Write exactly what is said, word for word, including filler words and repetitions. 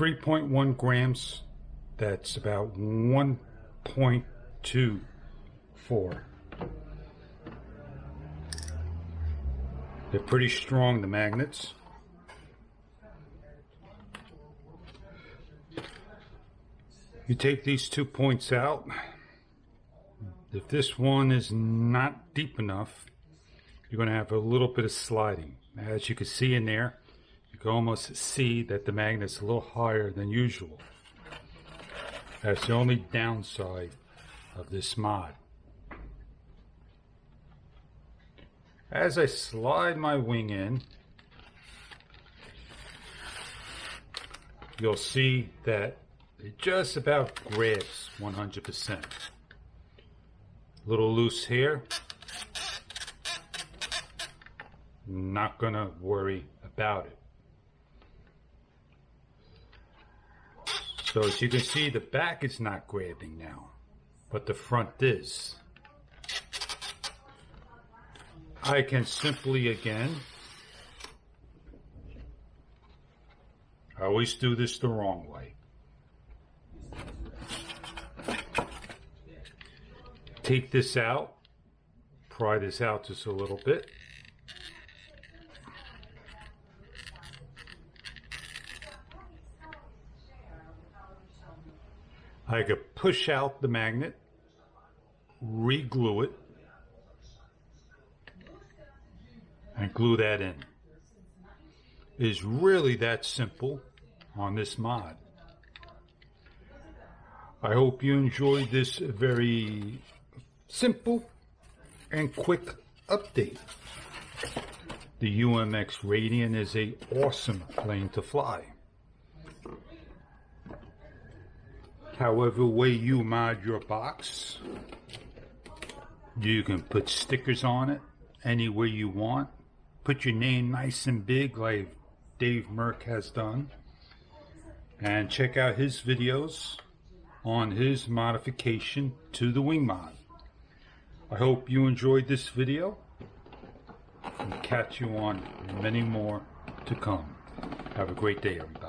three point one grams, that's about one point two four. They're pretty strong, the magnets. You take these two points out. If this one is not deep enough, you're going to have a little bit of sliding. As you can see in there, you can almost see that the magnet's a little higher than usual. That's the only downside of this mod. As I slide my wing in, you'll see that it just about grabs one hundred percent. Little loose here. Not gonna worry about it. So as you can see, the back is not grabbing now, but the front is. I can simply, again, I always do this the wrong way. Take this out, pry this out just a little bit. I could push out the magnet, re-glue it, and glue that in. It is really that simple on this mod. I hope you enjoyed this very simple and quick update. The U M X Radian is an awesome plane to fly. However way you mod your box, you can put stickers on it any way you want. Put your name nice and big like Dave Merck has done. And check out his videos on his modification to the wing mod. I hope you enjoyed this video, and catch you on many more to come. Have a great day, everybody.